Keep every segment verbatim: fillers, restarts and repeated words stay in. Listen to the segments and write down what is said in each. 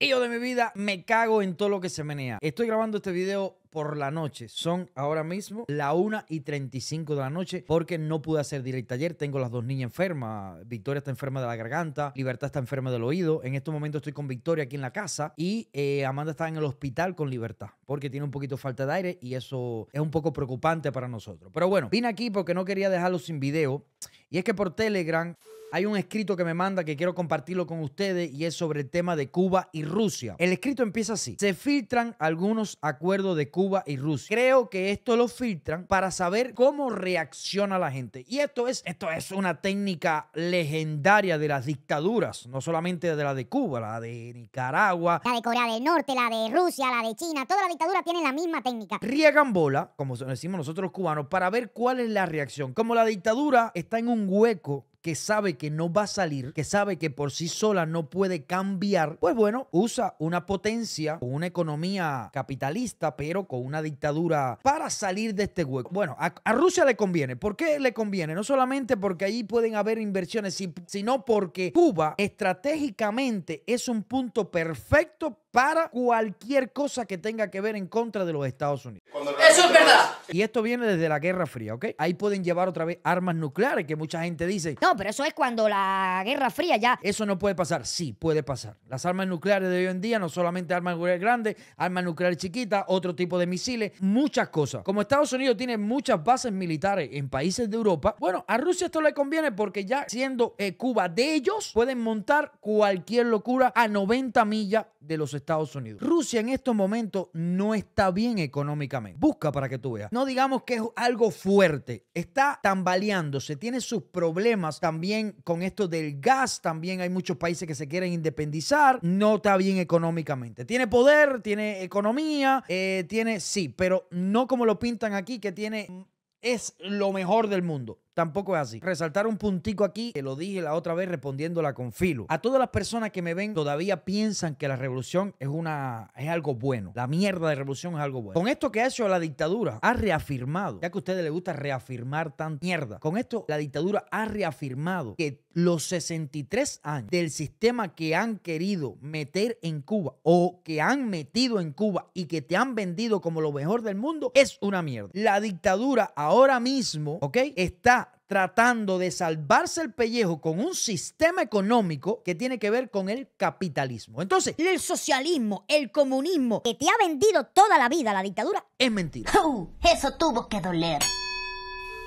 Y yo de mi vida me cago en todo lo que se menea. Estoy grabando este video por la noche. Son ahora mismo la una y treinta y cinco de la noche porque no pude hacer directo ayer. Tengo las dos niñas enfermas. Victoria está enferma de la garganta. Libertad está enferma del oído. En este momento estoy con Victoria aquí en la casa. Y eh, Amanda está en el hospital con Libertad porque tiene un poquito falta de aire. Y eso es un poco preocupante para nosotros. Pero bueno, vine aquí porque no quería dejarlo sin video. Y es que por Telegram hay un escrito que me manda que quiero compartirlo con ustedes y es sobre el tema de Cuba y Rusia. El escrito empieza así. Se filtran algunos acuerdos de Cuba y Rusia. Creo que esto lo filtran para saber cómo reacciona la gente. Y esto es, esto es una técnica legendaria de las dictaduras, no solamente de la de Cuba, la de Nicaragua, la de Corea del Norte, la de Rusia, la de China. Todas las dictaduras tienen la misma técnica. Riegan bola, como decimos nosotros los cubanos, para ver cuál es la reacción. Como la dictadura está en un hueco que sabe que no va a salir, que sabe que por sí sola no puede cambiar, pues bueno, usa una potencia o una economía capitalista, pero con una dictadura para salir de este hueco. Bueno, a, a Rusia le conviene. ¿Por qué le conviene? No solamente porque allí pueden haber inversiones, sino porque Cuba estratégicamente es un punto perfecto para cualquier cosa que tenga que ver en contra de los Estados Unidos. Eso es verdad. Y esto viene desde la Guerra Fría, ¿ok? Ahí pueden llevar otra vez armas nucleares, que mucha gente dice, no, pero eso es cuando la Guerra Fría ya... Eso no puede pasar. Sí, puede pasar. Las armas nucleares de hoy en día, no solamente armas nucleares grandes, armas nucleares chiquitas, otro tipo de misiles, muchas cosas. Como Estados Unidos tiene muchas bases militares en países de Europa, bueno, a Rusia esto le conviene porque ya siendo eh, Cuba de ellos, pueden montar cualquier locura a noventa millas de los Estados Unidos. Estados Unidos. Rusia en estos momentos no está bien económicamente. Busca para que tú veas. No digamos que es algo fuerte. Está tambaleándose. Tiene sus problemas también con esto del gas. También hay muchos países que se quieren independizar. No está bien económicamente. Tiene poder, tiene economía, eh, tiene... Sí, pero no como lo pintan aquí, que tiene... es lo mejor del mundo. Tampoco es así. Resaltar un puntico aquí, que lo dije la otra vez respondiéndola con Filo. A todas las personas que me ven todavía piensan que la revolución es, una, es algo bueno. La mierda de revolución es algo bueno. Con esto que ha hecho la dictadura, ha reafirmado, ya que a ustedes les gusta reafirmar tan mierda. Con esto la dictadura ha reafirmado que los sesenta y tres años del sistema que han querido meter en Cuba o que han metido en Cuba y que te han vendido como lo mejor del mundo es una mierda. La dictadura ahora mismo, ¿ok? Está tratando de salvarse el pellejo con un sistema económico que tiene que ver con el capitalismo. Entonces, el socialismo, el comunismo que te ha vendido toda la vida la dictadura es mentira. Uh, eso tuvo que doler.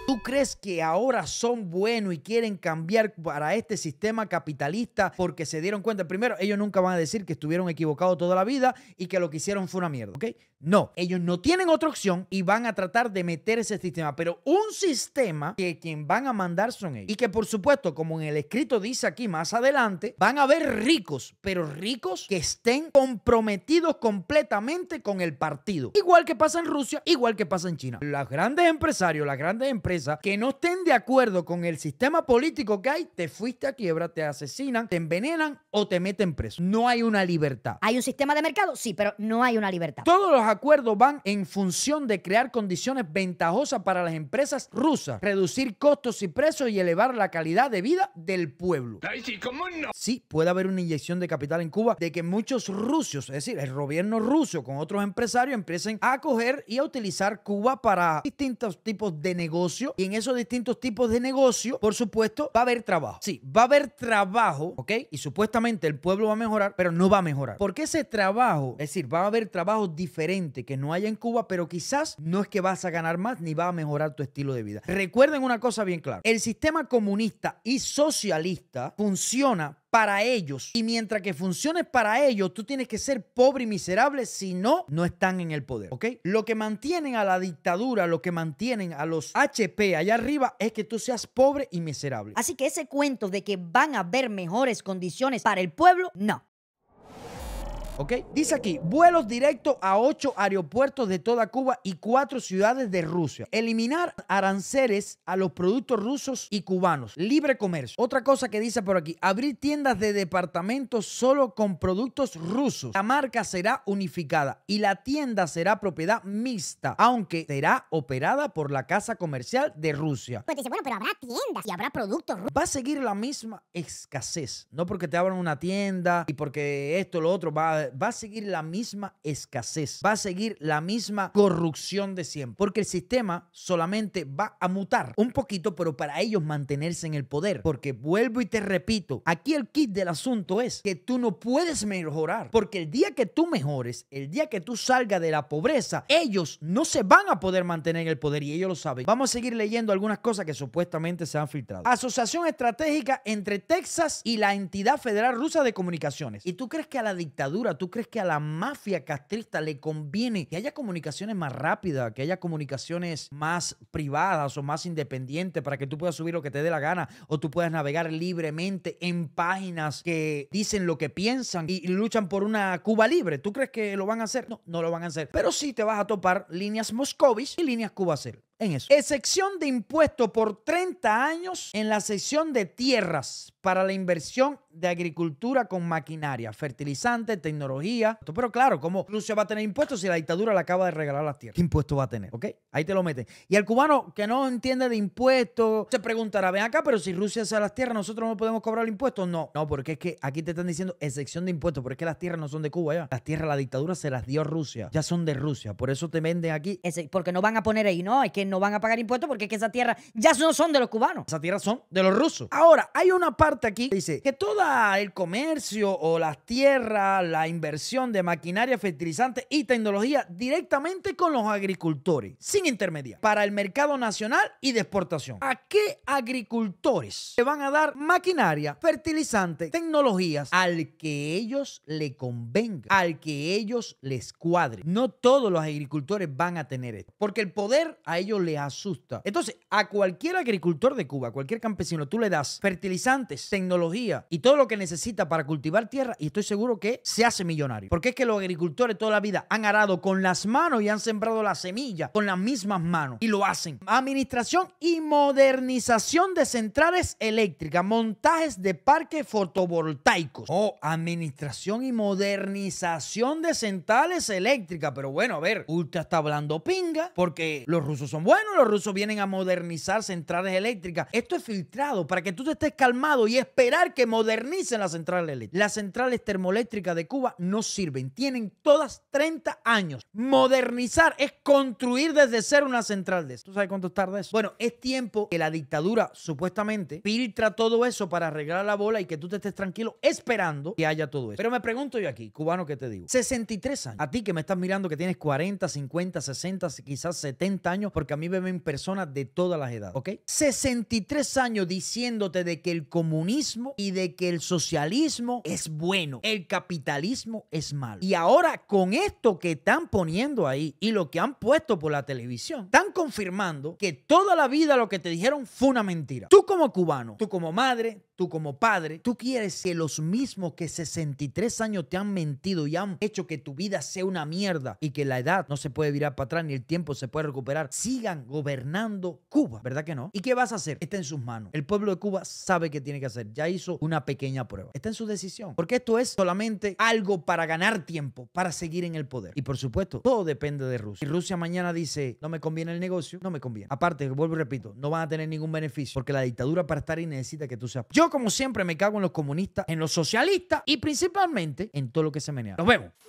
¿Tú crees que ahora son buenos y quieren cambiar para este sistema capitalista porque se dieron cuenta? Primero, ellos nunca van a decir que estuvieron equivocados toda la vida y que lo que hicieron fue una mierda, ¿ok? No, ellos no tienen otra opción y van a tratar de meter ese sistema, pero un sistema que quien van a mandar son ellos. Y que por supuesto, como en el escrito dice aquí más adelante, van a haber ricos, pero ricos que estén comprometidos completamente con el partido. Igual que pasa en Rusia, igual que pasa en China. Los grandes empresarios, las grandes empresas que no estén de acuerdo con el sistema político que hay, te fuiste a quiebra, te asesinan, te envenenan o te meten preso. No hay una libertad. ¿Hay un sistema de mercado? Sí, pero no hay una libertad. Todos los acuerdos van en función de crear condiciones ventajosas para las empresas rusas, reducir costos y precios y elevar la calidad de vida del pueblo. Ay, sí, ¿cómo no? Sí, puede haber una inyección de capital en Cuba de que muchos rusos, es decir, el gobierno ruso con otros empresarios empiecen a coger y a utilizar Cuba para distintos tipos de negocios. Y en esos distintos tipos de negocio, por supuesto, va a haber trabajo. Sí, va a haber trabajo, ¿ok? Y supuestamente el pueblo va a mejorar, pero no va a mejorar. Porque ese trabajo, es decir, va a haber trabajo diferente que no haya en Cuba, pero quizás no es que vas a ganar más ni va a mejorar tu estilo de vida. Recuerden una cosa bien clara. El sistema comunista y socialista funciona para ellos. Y mientras que funciones para ellos, tú tienes que ser pobre y miserable, si no, no están en el poder, ¿ok? Lo que mantienen a la dictadura, lo que mantienen a los H P allá arriba es que tú seas pobre y miserable. Así que ese cuento de que van a haber mejores condiciones para el pueblo, no. ¿ok? Dice aquí, vuelos directos a ocho aeropuertos de toda Cuba y cuatro ciudades de Rusia. Eliminar aranceles a los productos rusos y cubanos. Libre comercio. Otra cosa que dice por aquí, abrir tiendas de departamentos solo con productos rusos. La marca será unificada y la tienda será propiedad mixta, aunque será operada por la Casa Comercial de Rusia. Pues dice, bueno, pero habrá tiendas y habrá productos rusos. Va a seguir la misma escasez. No porque te abran una tienda y porque esto, lo otro, va, va a seguir la misma escasez. Va a seguir la misma corrupción de siempre. Porque el sistema solamente va a mutar un poquito, pero para ellos mantenerse en el poder. Porque vuelvo y te repito, aquí el kit del asunto es que tú no puedes mejorar. Porque el día que tú mejores, el día que tú salgas de la pobreza, ellos no se van a poder mantener en el poder y ellos lo saben. Vamos a seguir leyendo algunas cosas que supuestamente se han filtrado. Asociación estratégica entre Texas y la entidad federal rusa de comunicaciones. ¿Y tú crees que a la dictadura, tú crees que a la mafia castrista le conviene que haya comunicaciones más rápidas, que haya comunicaciones más privadas o más independientes para que tú puedas subir lo que te dé la gana o tú puedas navegar libremente en páginas que dicen lo que piensan y luchan por una Cuba libre? ¿Tú crees que lo van a hacer? No, no lo van a hacer. Pero sí te vas a topar líneas Moscovich y líneas Cubacel. En eso. Excepción de impuesto por treinta años en la sección de tierras para la inversión de agricultura con maquinaria, fertilizante, tecnología. Pero claro, ¿cómo Rusia va a tener impuestos si la dictadura le acaba de regalar las tierras? ¿Qué impuesto va a tener? ¿Ok? Ahí te lo meten. Y el cubano que no entiende de impuestos se preguntará, ven acá, pero si Rusia se da las tierras, ¿nosotros no podemos cobrar el impuesto? No, no, porque es que aquí te están diciendo excepción de impuestos, porque es que las tierras no son de Cuba ya. Las tierras, la dictadura se las dio Rusia. Ya son de Rusia. Por eso te venden aquí. Ese, porque no van a poner ahí, no, es que no van a pagar impuestos porque es que esas tierras ya no son de los cubanos. Esas tierras son de los rusos. Ahora, hay una parte aquí que dice que todo el comercio o las tierras, la inversión de maquinaria, fertilizante y tecnología directamente con los agricultores, sin intermediarios, para el mercado nacional y de exportación. ¿A qué agricultores le van a dar maquinaria, fertilizante, tecnologías? Al que ellos le convenga, al que ellos les cuadre. No todos los agricultores van a tener esto, porque el poder a ellos les asusta. Entonces, a cualquier agricultor de Cuba, cualquier campesino, tú le das fertilizantes, tecnología y todo lo que necesita para cultivar tierra y estoy seguro que se hace millonario. Porque es que los agricultores toda la vida han arado con las manos y han sembrado la semilla con las mismas manos y lo hacen. Administración y modernización de centrales eléctricas, montajes de parques fotovoltaicos. Oh, administración y modernización de centrales eléctricas. Pero bueno, a ver, usted está hablando pinga porque los rusos son buenos, los rusos vienen a modernizar centrales eléctricas. Esto es filtrado para que tú te estés calmado y esperar que modernicen Modernicen las centrales eléctricas. Las centrales termoeléctricas de Cuba no sirven. Tienen todas treinta años. Modernizar es construir desde cero una central de eso. ¿Tú sabes cuánto tarda eso? Bueno, es tiempo que la dictadura supuestamente filtra todo eso para arreglar la bola y que tú te estés tranquilo esperando que haya todo eso. Pero me pregunto yo aquí, cubano, ¿qué te digo? sesenta y tres años. A ti que me estás mirando que tienes cuarenta, cincuenta, sesenta, quizás setenta años, porque a mí me ven personas de todas las edades, ¿ok? sesenta y tres años diciéndote de que el comunismo y de que el socialismo es bueno, el capitalismo es malo. Y ahora con esto que están poniendo ahí y lo que han puesto por la televisión, están confirmando que toda la vida lo que te dijeron fue una mentira. Tú como cubano, tú como madre, tú como padre, tú quieres que los mismos que sesenta y tres años te han mentido y han hecho que tu vida sea una mierda y que la edad no se puede virar para atrás ni el tiempo se puede recuperar, sigan gobernando Cuba, ¿verdad que no? ¿Y qué vas a hacer? Está en sus manos. El pueblo de Cuba sabe qué tiene que hacer. Ya hizo una pequeña prueba. Está en su decisión. Porque esto es solamente algo para ganar tiempo, para seguir en el poder. Y por supuesto, todo depende de Rusia. Si Rusia mañana dice, no me conviene el negocio, no me conviene. Aparte, vuelvo y repito, no van a tener ningún beneficio porque la dictadura para estar ahí necesita que tú seas. Yo, como siempre, me cago en los comunistas, en los socialistas y principalmente en todo lo que se menea. Nos vemos.